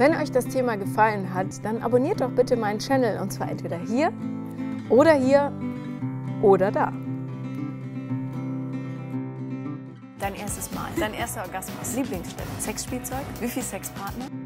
Wenn euch das Thema gefallen hat, dann abonniert doch bitte meinen Channel, und zwar entweder hier oder da. Dein erstes Mal, dein erster Orgasmus, Lieblingsstelle, Sexspielzeug, wie viel Sexpartner?